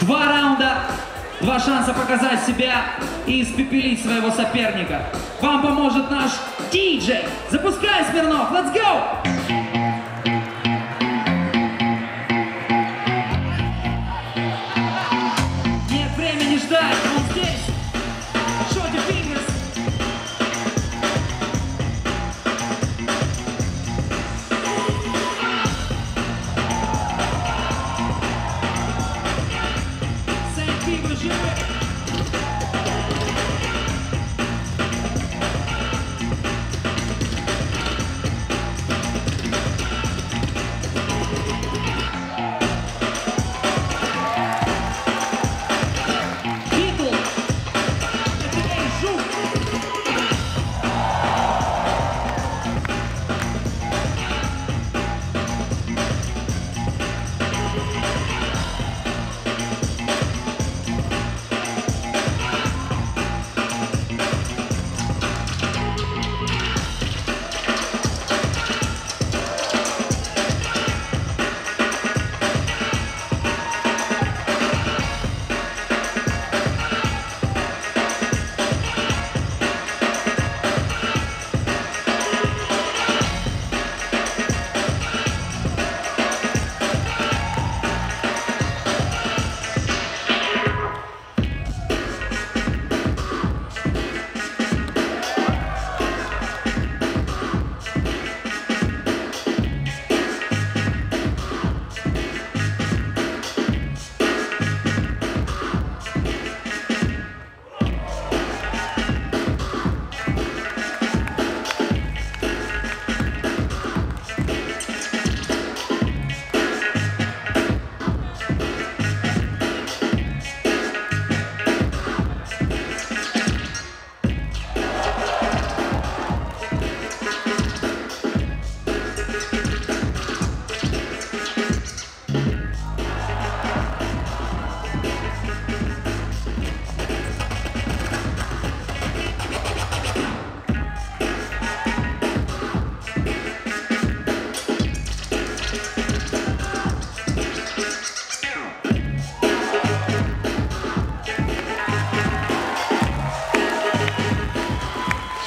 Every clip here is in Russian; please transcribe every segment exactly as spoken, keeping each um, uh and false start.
Два раунда, два шанса показать себя и испепелить своего соперника. Вам поможет наш диджей. Запускай, Смирнов, let's go!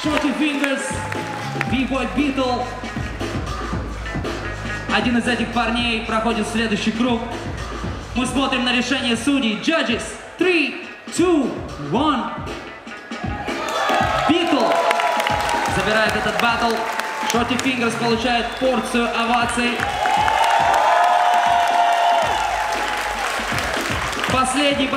Shorty Fingers, B-Boy Beatle. Один из этих парней проходит в следующий круг. Мы смотрим на решение судей. Judges, три, два, один. Beatle забирает этот батл. Shorty Fingers получает порцию оваций. Последний батл.